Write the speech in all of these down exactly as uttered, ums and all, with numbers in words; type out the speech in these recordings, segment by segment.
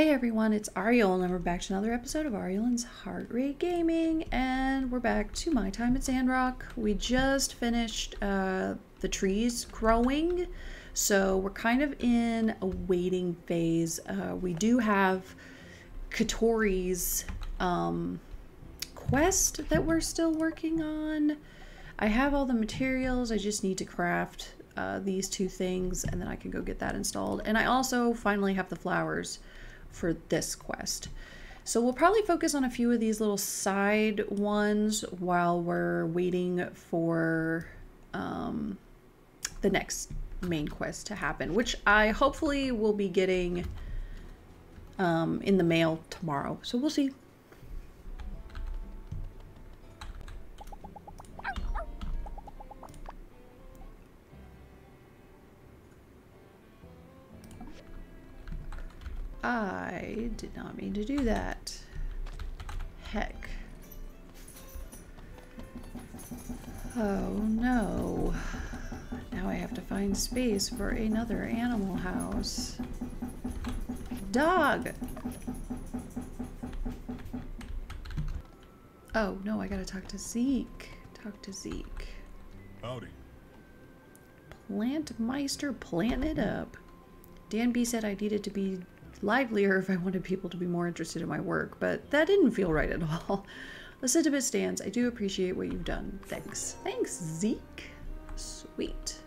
Hey everyone, it's Ariel, and we're back to another episode of Ariel's Heart Rate Gaming, and we're back to My Time at Sandrock. We just finished uh, the trees growing, so we're kind of in a waiting phase. Uh, we do have Katori's um, quest that we're still working on. I have all the materials, I just need to craft uh, these two things, and then I can go get that installed. And I also finally have the flowers for this quest. So we'll probably focus on a few of these little side ones while we're waiting for um, the next main quest to happen, which I hopefully will be getting um, in the mail tomorrow. So we'll see. I did not mean to do that. Heck. Oh no. Now I have to find space for another animal house. Dog! Oh no, I gotta talk to Zeke. Talk to Zeke. Howdy. Plantmeister, plant it up. Dan B. said I needed to be livelier if I wanted people to be more interested in my work, but that didn't feel right at all. The sentiment stands. I do appreciate what you've done. Thanks. Thanks, Zeke. Sweet.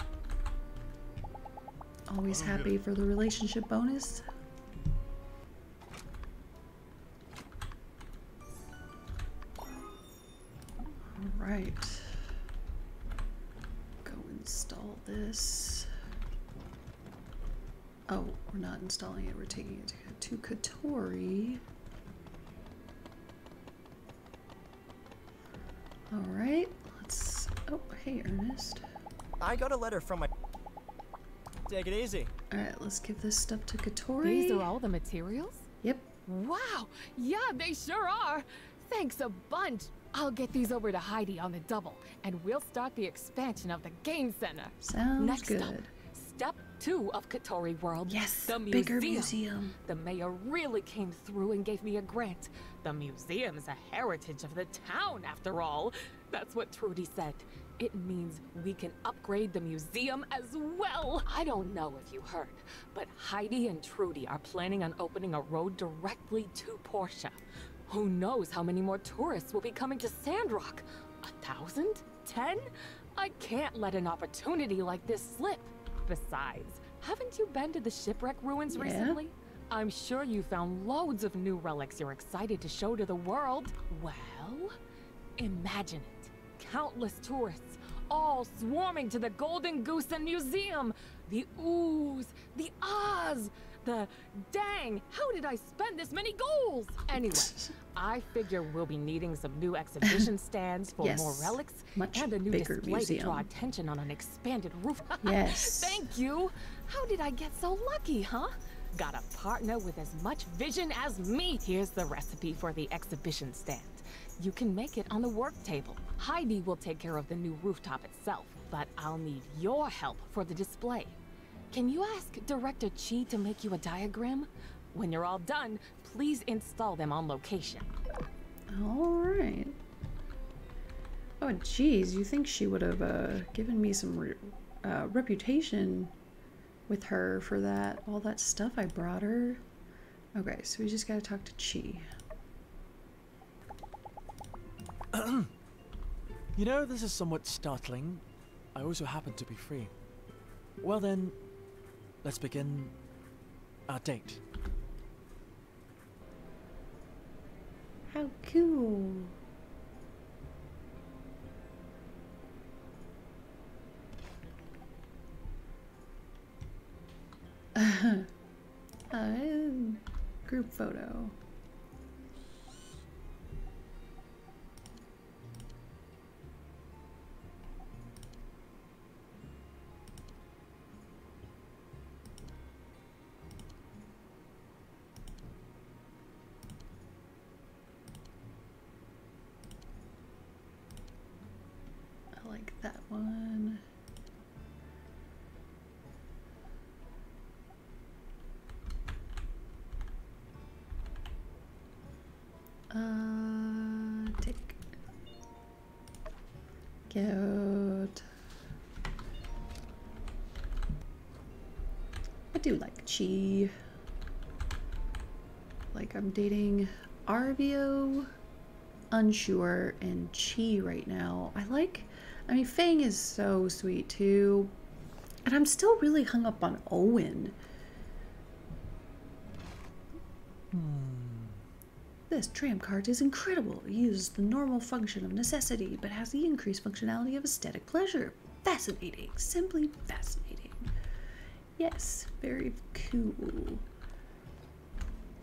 Always happy for the relationship bonus. Alright. Go install this. Oh, we're not installing it, we're taking it to Katori. Alright, let's... Oh, hey Ernest. I got a letter from my... Take it easy. Alright, let's give this stuff to Katori. These are all the materials? Yep. Wow, yeah, they sure are. Thanks a bunch. I'll get these over to Heidi on the double, and we'll start the expansion of the game center. Sounds Next good. Up, Step two of Katori World. Yes, the museum. Bigger museum. The mayor really came through and gave me a grant. The museum is a heritage of the town, after all. That's what Trudy said. It means we can upgrade the museum as well. I don't know if you heard, but Heidi and Trudy are planning on opening a road directly to Portia. Who knows how many more tourists will be coming to Sandrock? A thousand? Ten? I can't let an opportunity like this slip. Besides, haven't you been to the shipwreck ruins yeah. recently? I'm sure you found loads of new relics you're excited to show to the world. Well, imagine it. Countless tourists, all swarming to the Golden Goose and Museum. The oohs, the ahs, the dang, how did I spend this many goals? Anyway, I figure we'll be needing some new exhibition stands for yes. more relics Much and a new display museum. To draw attention on an expanded roof. Yes. Thank you. How did I get so lucky, huh? Got a partner with as much vision as me. Here's the recipe for the exhibition stand. You can make it on the work table. Heidi will take care of the new rooftop itself, but I'll need your help for the display. Can you ask Director Chi to make you a diagram? When you're all done, please install them on location. Alright. Oh, geez, you think she would have uh, given me some re uh, reputation with her for that, all that stuff I brought her? Okay, so we just gotta talk to Chi. You know, this is somewhat startling. I also happen to be free. Well then, let's begin our date. How cool. uh, group photo. Uh, tick. Good. I do like Chi. Like, I'm dating Arvio, Unsure, and Chi right now. I like, I mean, Fang is so sweet too. And I'm still really hung up on Owen. Hmm. This tram cart is incredible. It uses the normal function of necessity, but has the increased functionality of aesthetic pleasure. Fascinating. Simply fascinating. Yes, very cool.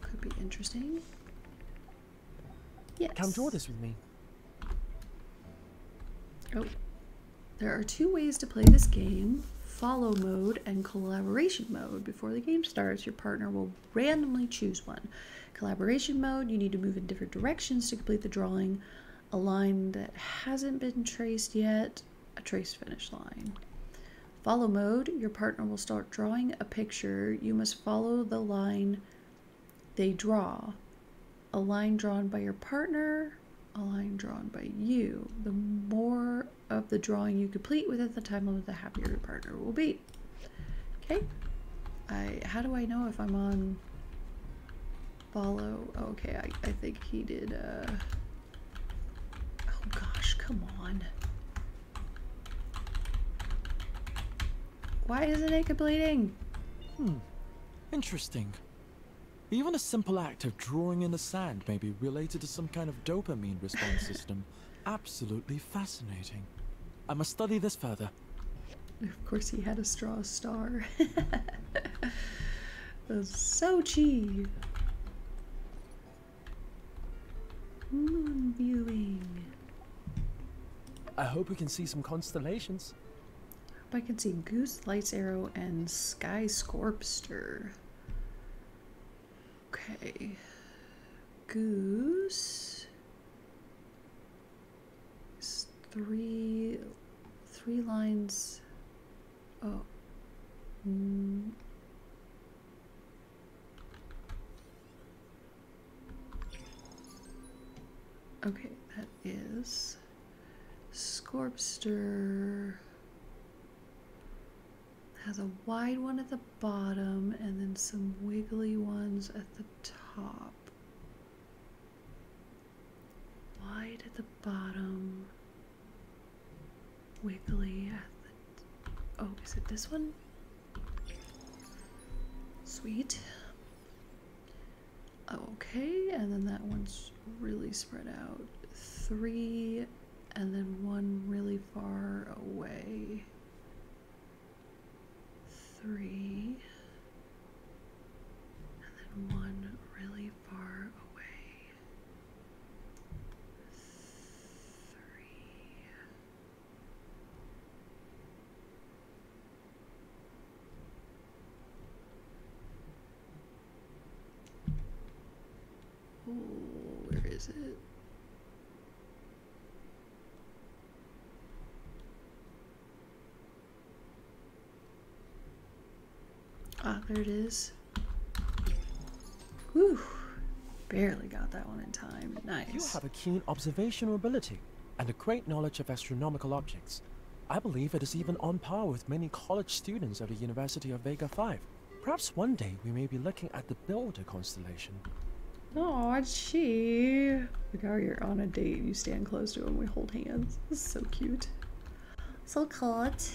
Could be interesting. Yes. Come draw this with me. Oh. There are two ways to play this game, follow mode and collaboration mode. Before the game starts, your partner will randomly choose one. Collaboration mode, you need to move in different directions to complete the drawing. A line that hasn't been traced yet, a traced finish line. Follow mode, your partner will start drawing a picture. You must follow the line they draw. A line drawn by your partner, a line drawn by you. The more of the drawing you complete within the time limit, the happier your partner will be. Okay. I how do I know if I'm on follow? Oh, okay, I, I think he did uh oh gosh, come on. Why isn't it completing? Hmm. Interesting. Even a simple act of drawing in the sand may be related to some kind of dopamine response system. Absolutely fascinating. I must study this further. Of course he had a straw star. So cheap. Moon viewing. I hope we can see some constellations. I hope I can see Goose, Lights Arrow, and Sky Scorpster. Okay. Goose. It's three, three lines. Oh. Mm. Okay, that is Scorpster. Has a wide one at the bottom and then some wiggly ones at the top. Wide at the bottom, wiggly at the... Oh, is it this one? Sweet. Okay, and then that one's really spread out. Three, and then one really far away. Three, and then one really far away. Three. Oh, where is it? Ah, there it is. Whew. Barely got that one in time. Nice. You have a keen observational ability and a great knowledge of astronomical objects. I believe it is even on par with many college students at the University of Vega five. Perhaps one day we may be looking at the Builder constellation. Oh, gee. Look how you're on a date and you stand close to him. We hold hands. This is so cute. So cute.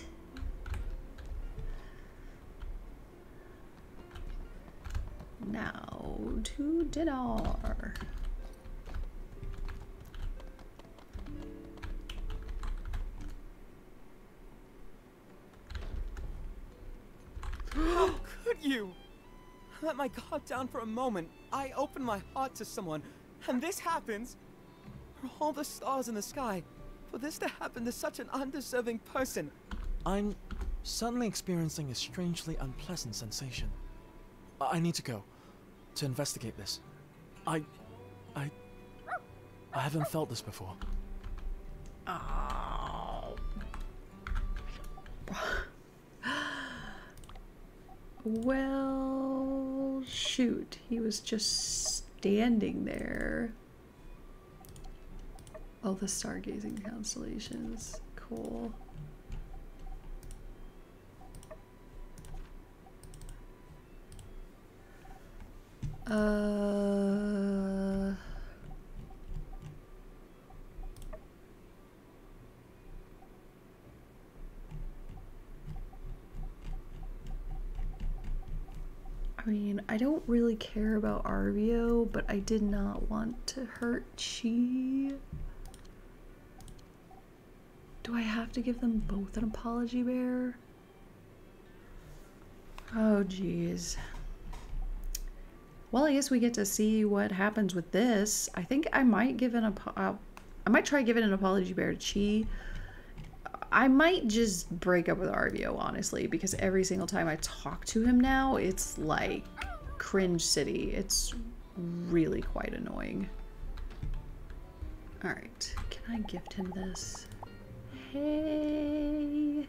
Now to dinner. How could you? I let my guard down for a moment. I open my heart to someone, and this happens. For all the stars in the sky, for this to happen to such an undeserving person. I'm suddenly experiencing a strangely unpleasant sensation. I need to go. To investigate this. I... I... I haven't felt this before. Oh. Well... shoot. He was just standing there. all the stargazing constellations. Cool. Uh, I mean, I don't really care about Arvio, but I did not want to hurt Chi. Do I have to give them both an apology bear? Oh, geez. Well, I guess we get to see what happens with this. I think I might give an apo uh, I might try giving an apology bear to Chi. I might just break up with Arvio, honestly, because every single time I talk to him now, it's like cringe city. It's really quite annoying. All right, can I gift him this? Hey.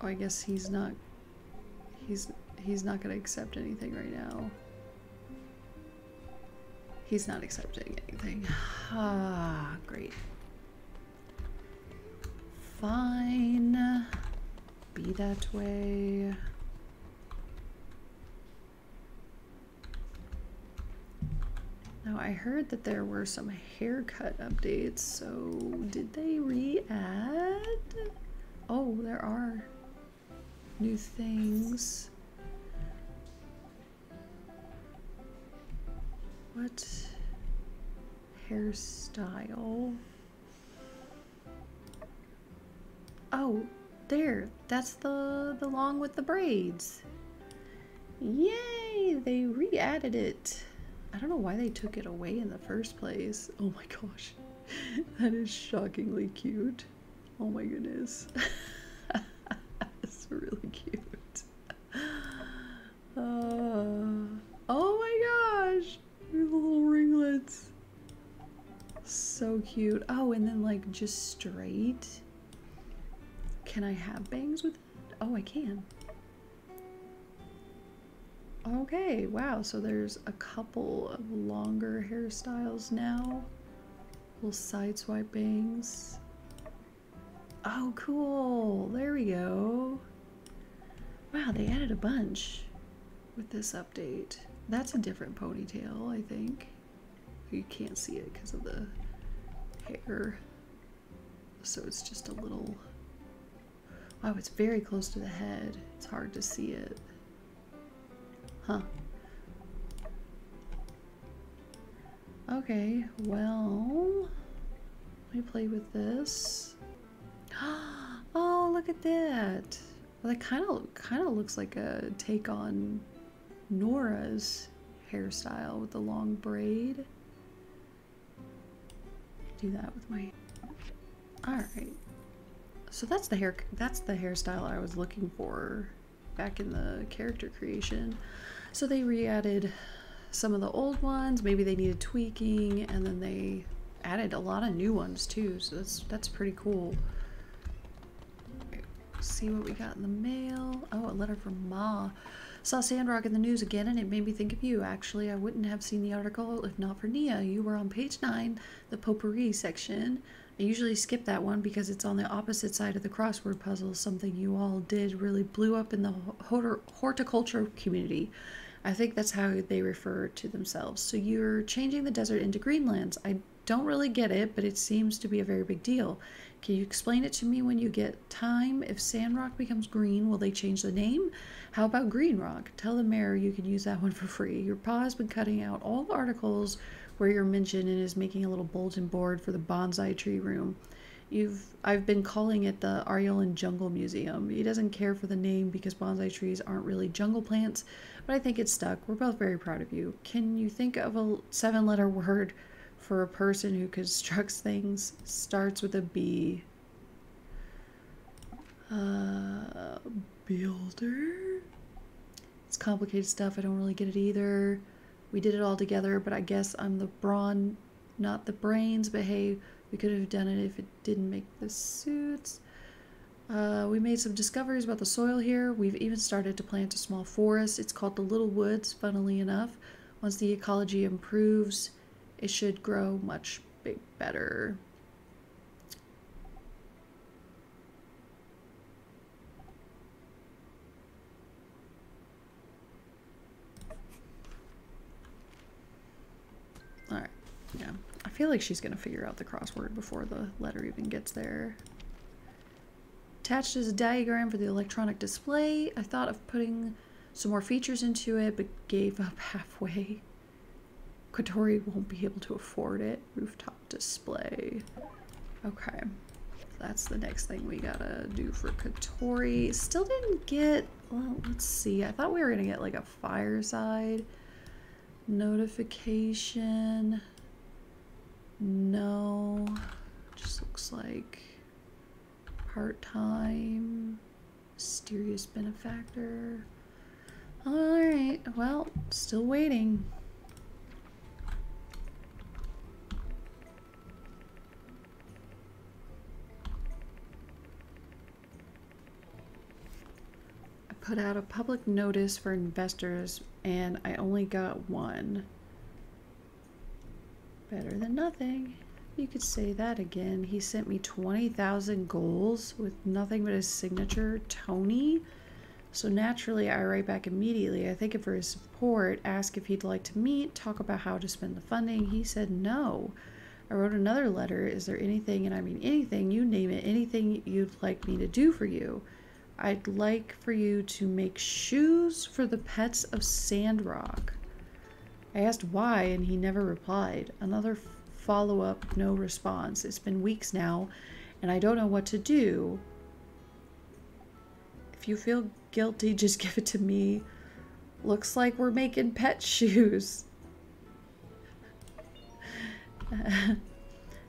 Oh, I guess he's not. He's, he's not gonna accept anything right now. He's not accepting anything. Ah, great. Fine. Be that way. Now I heard that there were some haircut updates, so did they re-add? Oh, there are. New things. What hairstyle? Oh, there. That's the the long with the braids. Yay! They re-added it. I don't know why they took it away in the first place. Oh my gosh, that is shockingly cute. Oh my goodness. It's really cute. Uh, oh my gosh, these little ringlets. So cute. Oh, and then like just straight. Can I have bangs with it? Oh, I can. Okay, wow, so there's a couple of longer hairstyles now. Little side swipe bangs. Oh, cool. There we go. Wow, they added a bunch with this update. That's a different ponytail, I think. You can't see it because of the hair. So it's just a little... Wow, it's very close to the head. It's hard to see it. Huh. Okay, well... Let me play with this. Oh, look at that. Well, that kind of kind of looks like a take on Nora's hairstyle with the long braid. Do that with my... All right. So that's the hair that's the hairstyle I was looking for back in the character creation. So they re-added some of the old ones, maybe they needed tweaking, and then they added a lot of new ones too. So that's that's pretty cool. See what we got in the mail. Oh, a letter from Ma. Saw Sandrock in the news again and it made me think of you. Actually, I wouldn't have seen the article if not for Nia. You were on page nine, the potpourri section. I usually skip that one because it's on the opposite side of the crossword puzzle. Something you all did really blew up in the horticulture community. I think that's how they refer to themselves. So you're changing the desert into Greenlands. I don't really get it, but it seems to be a very big deal. Can you explain it to me when you get time? If Sandrock becomes green, will they change the name? How about Green Rock? Tell the mayor you can use that one for free. Your pa has been cutting out all the articles where you're mentioned and is making a little bulletin board for the bonsai tree room. You've I've been calling it the Ariolan Jungle Museum. He doesn't care for the name because bonsai trees aren't really jungle plants, but I think it's stuck. We're both very proud of you. Can you think of a seven-letter word for a person who constructs things? Starts with a B. Uh, builder? It's complicated stuff. I don't really get it either. We did it all together, but I guess I'm the brawn, not the brains. But hey, we could have done it if it didn't make the suits. Uh, we made some discoveries about the soil here. We've even started to plant a small forest. It's called the Little Woods, funnily enough. Once the ecology improves, it should grow much big, better. Alright, yeah. I feel like she's gonna figure out the crossword before the letter even gets there. Attached is a diagram for the electronic display. I thought of putting some more features into it, but gave up halfway. Katori won't be able to afford it. Rooftop display. Okay. That's the next thing we gotta do for Katori. Still didn't get, well, let's see. I thought we were gonna get like a fireside notification. No. Just looks like part-time, mysterious benefactor. All right, well, still waiting. I put out a public notice for investors and I only got one. Better than nothing. You could say that again. He sent me twenty thousand goals with nothing but his signature, Tony. So naturally, I write back immediately. I thank him for his support, ask if he'd like to meet, talk about how to spend the funding. He said no. I wrote another letter. Is there anything, and I mean anything, you name it, anything you'd like me to do for you? I'd like for you to make shoes for the pets of Sandrock. I asked why, and he never replied. Another follow-up, no response. It's been weeks now and I don't know what to do. If you feel guilty, just give it to me. Looks like we're making pet shoes.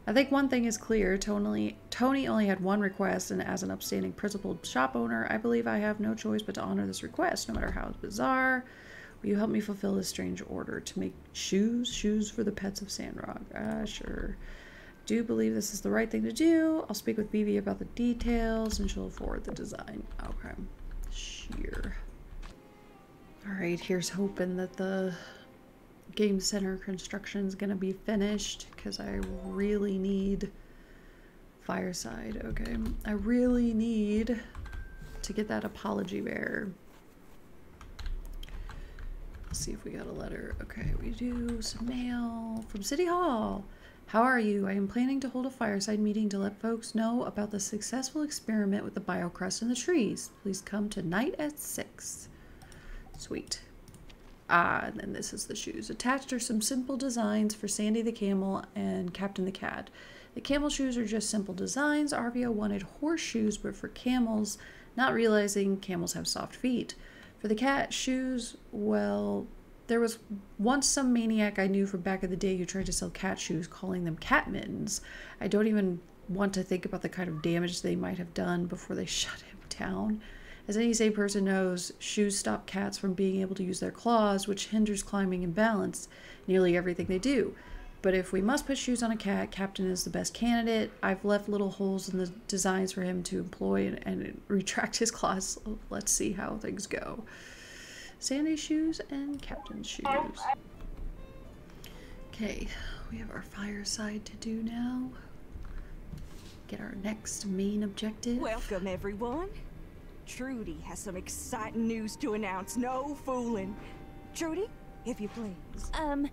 I think one thing is clear. Tony, Tony only had one request, and as an upstanding principled shop owner, I believe I have no choice but to honor this request, no matter how bizarre. Will you help me fulfill this strange order to make shoes? Shoes for the pets of Sandrock. Ah, sure. I do believe this is the right thing to do. I'll speak with B V about the details and she'll forward the design. Okay. Sheer. Alright, here's hoping that the game center construction is going to be finished, because I really need Fireside. Okay. I really need to get that apology bear. Let's see if we got a letter. Okay, we do. Some mail from City Hall. How are you? I am planning to hold a fireside meeting to let folks know about the successful experiment with the biocrust in the trees. Please come tonight at six. Sweet. Ah, and then this is the shoes. Attached are some simple designs for Sandy the camel and Captain the cat. The camel shoes are just simple designs. Arvio wanted horseshoes, but for camels, not realizing camels have soft feet. For the cat shoes, well, there was once some maniac I knew from back in the day who tried to sell cat shoes, calling them cat mittens. I don't even want to think about the kind of damage they might have done before they shut him down. As any sane person knows, shoes stop cats from being able to use their claws, which hinders climbing and balance, nearly everything they do. But if we must put shoes on a cat, Captain is the best candidate. I've left little holes in the designs for him to employ and, and retract his claws. Let's see how things go. Sandy's shoes and Captain's shoes. Okay, we have our fireside to do now. Get our next main objective. Welcome, everyone. Trudy has some exciting news to announce. No fooling. Trudy, if you please. Um...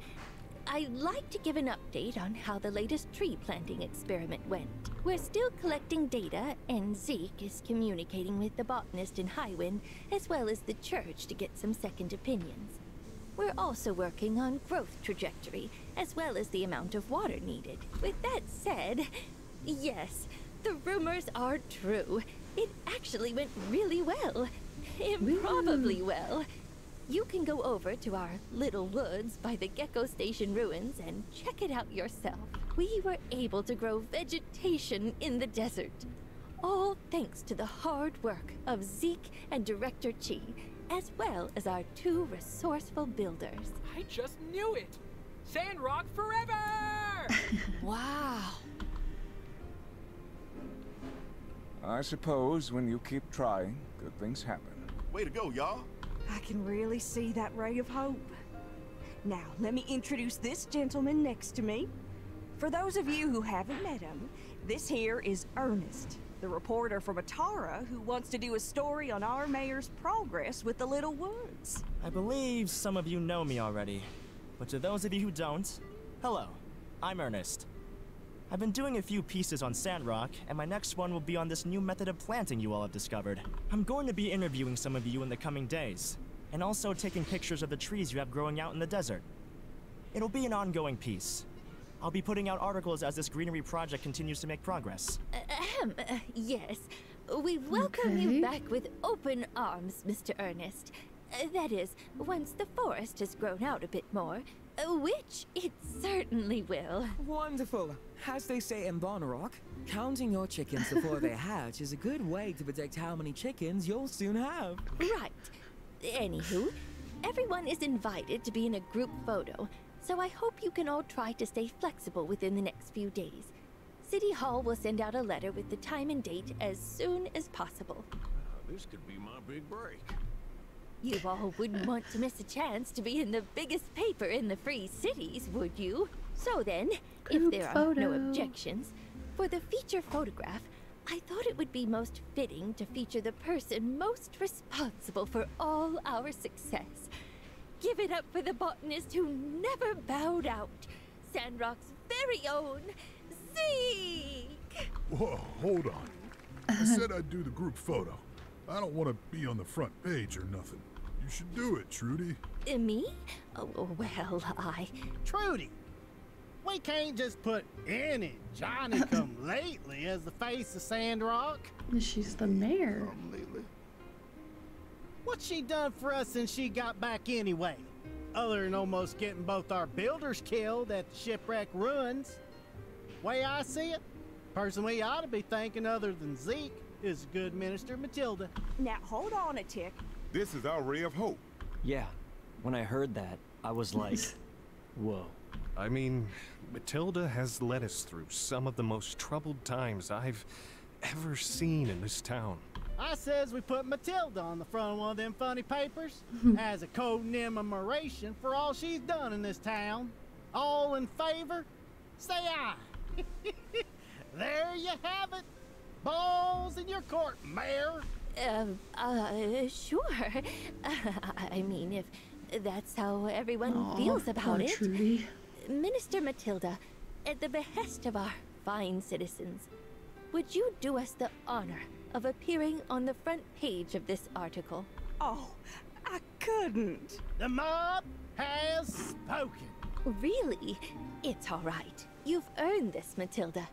I'd like to give an update on how the latest tree planting experiment went. We're still collecting data, and Zeke is communicating with the botanist in Highwind, as well as the church, to get some second opinions. We're also working on growth trajectory, as well as the amount of water needed. With that said, yes, the rumors are true. It actually went really well. Improbably well. You can go over to our Little Woods by the Gecko Station Ruins and check it out yourself. We were able to grow vegetation in the desert. All thanks to the hard work of Zeke and Director Chi, as well as our two resourceful builders. I just knew it! Sandrock forever! Wow. I suppose when you keep trying, good things happen. Way to go, y'all. I can really see that ray of hope. Now, let me introduce this gentleman next to me. For those of you who haven't met him, this here is Ernest, the reporter from Atara who wants to do a story on our mayor's progress with the Little Woods. I believe some of you know me already, but to those of you who don't, hello, I'm Ernest. I've been doing a few pieces on Sandrock, and my next one will be on this new method of planting you all have discovered. I'm going to be interviewing some of you in the coming days, and also taking pictures of the trees you have growing out in the desert. It'll be an ongoing piece. I'll be putting out articles as this greenery project continues to make progress. Ahem, uh, yes. We welcome okay. you back with open arms, Mister Ernest. Uh, that is, once the forest has grown out a bit more, uh, which it certainly will. Wonderful. As they say in Bonnarok, counting your chickens before they hatch is a good way to predict how many chickens you'll soon have. Right. Anywho, everyone is invited to be in a group photo. So I hope you can all try to stay flexible within the next few days. City Hall will send out a letter with the time and date as soon as possible. Uh, this could be my big break. You all wouldn't want to miss a chance to be in the biggest paper in the free cities, would you? So then, group if there photo. are no objections, for the feature photograph, I thought it would be most fitting to feature the person most responsible for all our success. Give it up for the botanist who never bowed out. Sandrock's very own, Zeke! Whoa, hold on. I said I'd do the group photo. I don't want to be on the front page or nothing. You should do it, Trudy. Uh, me? Oh, well, I... Trudy, we can't just put any Johnny come lately as the face of Sandrock. She's the mayor. Come lately. What's she done for us since she got back anyway? Other than almost getting both our builders killed at the shipwreck ruins. Way I see it, person we ought to be thanking other than Zeke is good minister Matilda. Now hold on a tick. This is our ray of hope. Yeah, when I heard that, I was like, whoa. I mean, Matilda has led us through some of the most troubled times I've ever seen in this town. I says we put Matilda on the front of one of them funny papers as a code commemoration for all she's done in this town. All in favor? Say aye. There you have it. Balls in your court, Mayor. Uh, uh, sure. Uh, I mean, if that's how everyone Aww, feels about it. Trudy. Minister Matilda, at the behest of our fine citizens, would you do us the honor of appearing on the front page of this article? Oh, I couldn't. The mob has spoken. Really? It's all right. You've earned this, Matilda,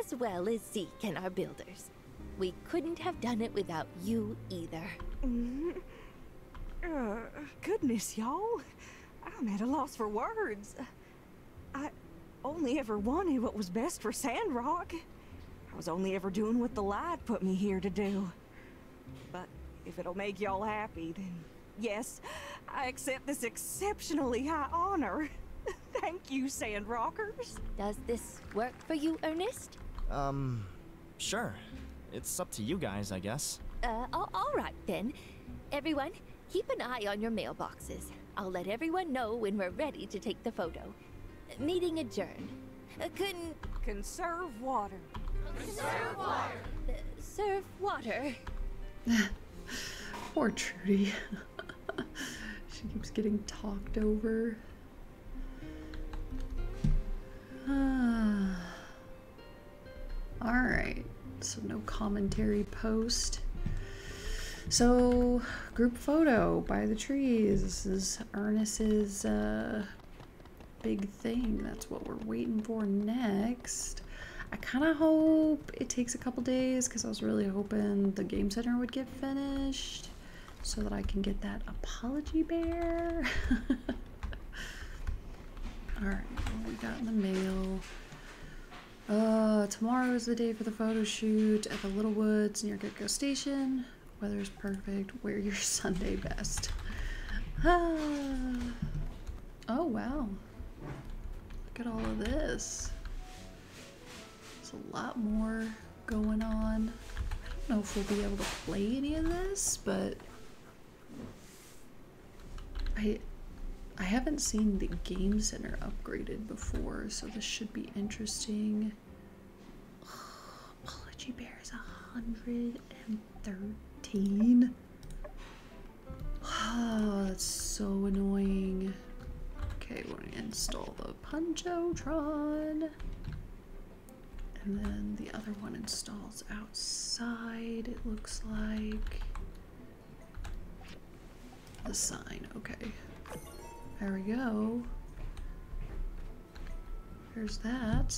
as well as Zeke and our builders. We couldn't have done it without you either. Mm-hmm. uh, goodness, y'all. I'm at a loss for words. I only ever wanted what was best for Sandrock. I was only ever doing what the light put me here to do. But if it'll make y'all happy, then yes, I accept this exceptionally high honor. Thank you, Sandrockers. Does this work for you, Ernest? Um, sure. It's up to you guys, I guess. Uh, all right then. Everyone, keep an eye on your mailboxes. I'll let everyone know when we're ready to take the photo. Meeting adjourned. Uh, con- Conserve water. Conserve water. Uh, serve water. Poor Trudy. She keeps getting talked over. Uh, Alright, so no commentary post. So, group photo by the trees. This is Ernest's uh, big thing. That's what we're waiting for next. I kind of hope it takes a couple days because I was really hoping the game center would get finished so that I can get that apology bear. All right, what we got in the mail? Uh, tomorrow is the day for the photo shoot at the Little Woods near Gecko Station. Weather's perfect. Wear your Sunday best. Ah. Oh, wow. Look at all of this. A lot more going on. I don't know if we'll be able to play any of this, but I I haven't seen the game center upgraded before, so this should be interesting. Apology Bear is one hundred thirteen. Oh, that's so annoying. Okay, we're gonna install the Punchotron. And then the other one installs outside, it looks like. The sign, okay. There we go. There's that.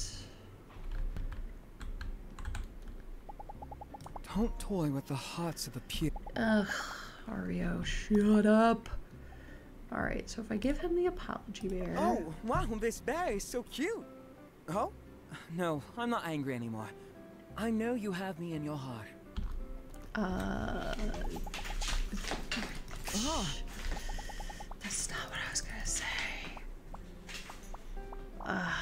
Don't toy with the hearts of the pew. Ugh, Arvio, shut up. All right, so if I give him the apology bear. Oh, wow, this bear is so cute. Oh? No, I'm not angry anymore. I know you have me in your heart. Uh... Oh. That's not what I was gonna say. Uh,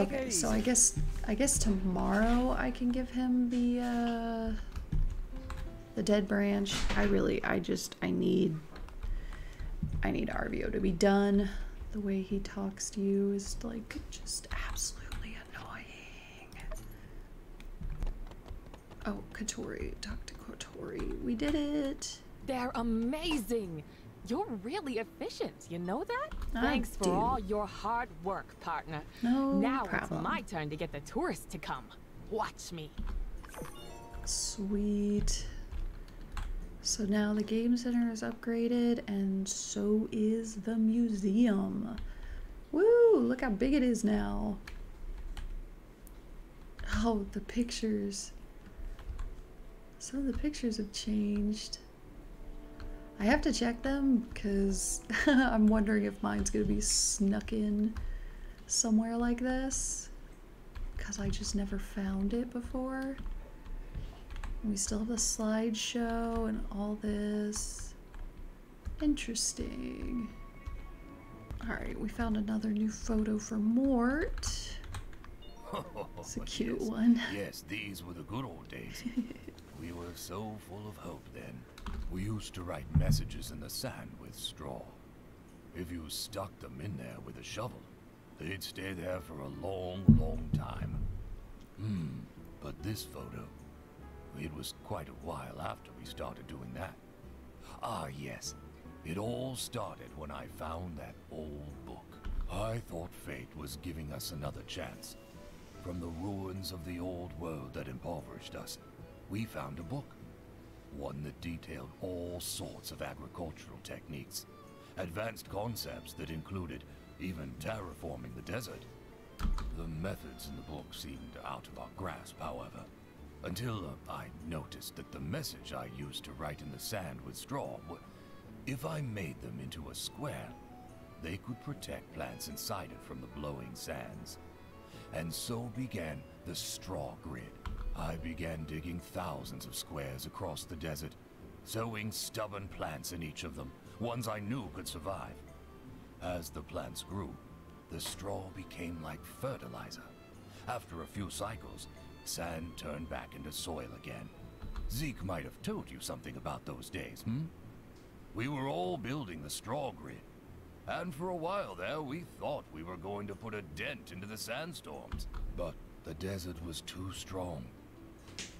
okay, so I guess I guess tomorrow I can give him the uh, the dead branch. I really, I just, I need, I need Arvio to be done. The way he talks to you is like just absolutely annoying. Oh, Katori, talk to Katori. We did it. They're amazing. You're really efficient. You know that? I Thanks do. for all your hard work, partner. No now problem. It's my turn to get the tourists to come. Watch me. Sweet. So now the game center is upgraded, and so is the museum. Woo! Look how big it is now. Oh, the pictures. Some of the pictures have changed. I have to check them, because I'm wondering if mine's going to be snuck in somewhere like this. Because I just never found it before. We still have the slideshow and all this. Interesting. Alright, we found another new photo for Mort. It's a cute yes. one. Yes, these were the good old days. We were so full of hope then. We used to write messages in the sand with straw. If you stuck them in there with a shovel, they'd stay there for a long, long time. Hmm, but this photo... It was quite a while after we started doing that. Ah, yes. It all started when I found that old book. I thought fate was giving us another chance. From the ruins of the old world that impoverished us, we found a book. One that detailed all sorts of agricultural techniques. Advanced concepts that included even terraforming the desert. The methods in the book seemed out of our grasp, however. Until uh, I noticed that the message I used to write in the sand with straw, if I made them into a square, they could protect plants inside it from the blowing sands. And so began the straw grid. I began digging thousands of squares across the desert, sowing stubborn plants in each of them, ones I knew could survive. As the plants grew, the straw became like fertilizer. After a few cycles, sand turned back into soil again. Zeke might have told you something about those days, hmm? We were all building the straw grid. And for a while there, we thought we were going to put a dent into the sandstorms. But the desert was too strong.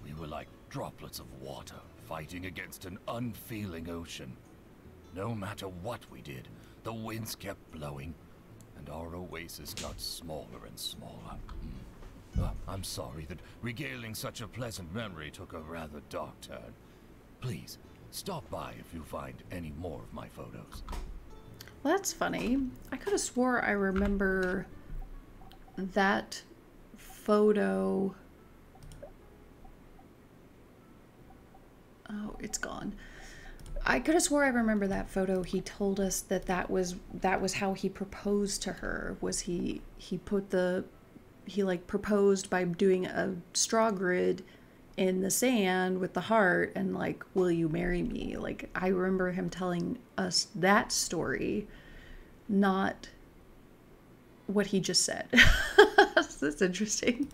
We were like droplets of water fighting against an unfeeling ocean. No matter what we did, the winds kept blowing, and our oasis got smaller and smaller. Hmm. Uh, I'm sorry that regaling such a pleasant memory took a rather dark turn. Please, stop by if you find any more of my photos. Well, that's funny. I could have swore I remember that photo. Oh, it's gone. I could have swore I remember that photo. He told us that that was, that was how he proposed to her. Was he, he put the... He like proposed by doing a straw grid in the sand with the heart and like, will you marry me? Like, I remember him telling us that story, not what he just said. That's interesting.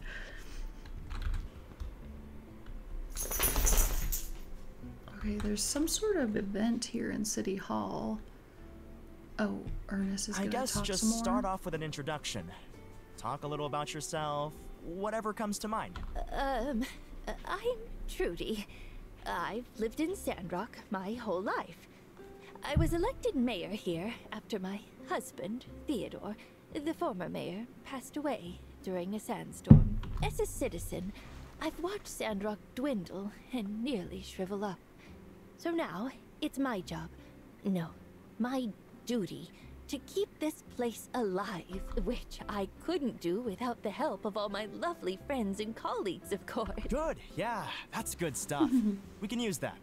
Okay, there's some sort of event here in City Hall. Oh, Ernest is going to talk some more? I guess just start off with an introduction. Talk a little about yourself, whatever comes to mind. Um, I'm Trudy. I've lived in Sandrock my whole life. I was elected mayor here after my husband, Theodore, the former mayor, passed away during a sandstorm. As a citizen, I've watched Sandrock dwindle and nearly shrivel up. So now, it's my job, no, my duty, to keep this place alive, which I couldn't do without the help of all my lovely friends and colleagues, of course. Good, yeah, that's good stuff. We can use that.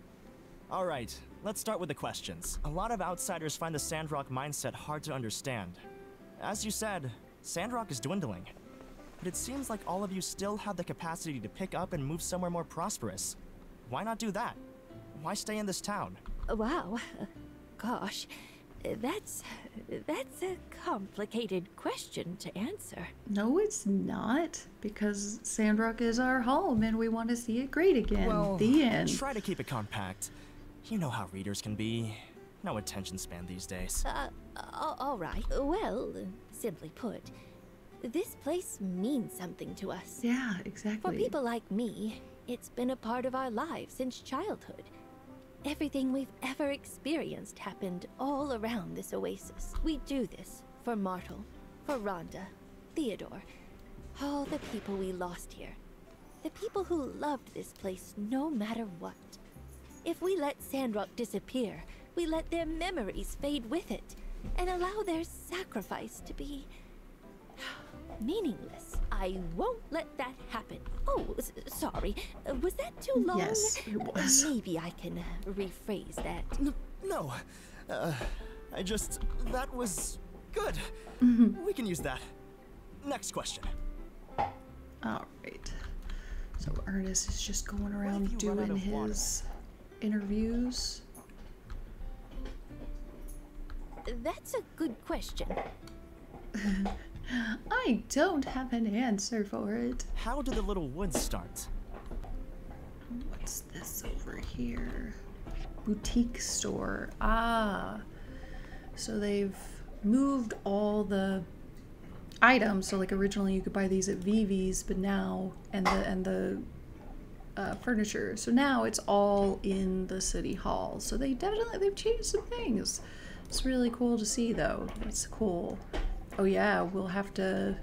All right, let's start with the questions. A lot of outsiders find the Sandrock mindset hard to understand. As you said, Sandrock is dwindling. But it seems like all of you still have the capacity to pick up and move somewhere more prosperous. Why not do that? Why stay in this town? Wow, gosh, that's, that's a complicated question to answer. No, it's not, because Sandrock is our home and we want to see it great again. Well, the end. Try to keep it compact. You know how readers can be. No attention span these days. Uh, all right. Well, simply put, this place means something to us. Yeah, exactly. For people like me, it's been a part of our lives since childhood. Everything we've ever experienced happened all around this oasis. We do this for Martel, for Rhonda, Theodore, all the people we lost here. The people who loved this place no matter what. If we let Sandrock disappear, we let their memories fade with it and allow their sacrifice to be meaningless. I won't let that happen. Oh, sorry. Was that too long? Yes, it was. Maybe I can uh, rephrase that. No, no. Uh, I just... That was good. Mm-hmm. We can use that. Next question. All right. So Ernest is just going around doing his interviews. That's a good question. I don't have an answer for it. How did the Little Woods start? What's this over here? Boutique store. Ah. So they've moved all the items. So like originally you could buy these at B V's, but now and the and the uh, furniture. So now it's all in the city hall. So they definitely they've changed some things. It's really cool to see though. It's cool. Oh yeah, we'll have to...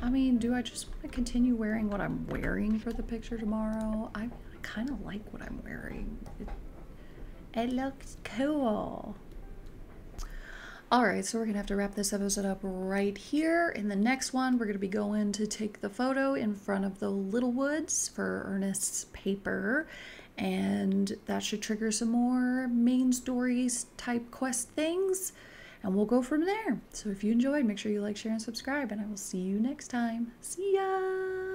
I mean, do I just want to continue wearing what I'm wearing for the picture tomorrow? I, I kind of like what I'm wearing. It, it looks cool. Alright, so we're going to have to wrap this episode up right here. In the next one, we're going to be going to take the photo in front of the Little Woods for Ernest's paper. And that should trigger some more main stories type quest things. And we'll go from there. So if you enjoyed, make sure you like, share, and subscribe. And I will see you next time. See ya!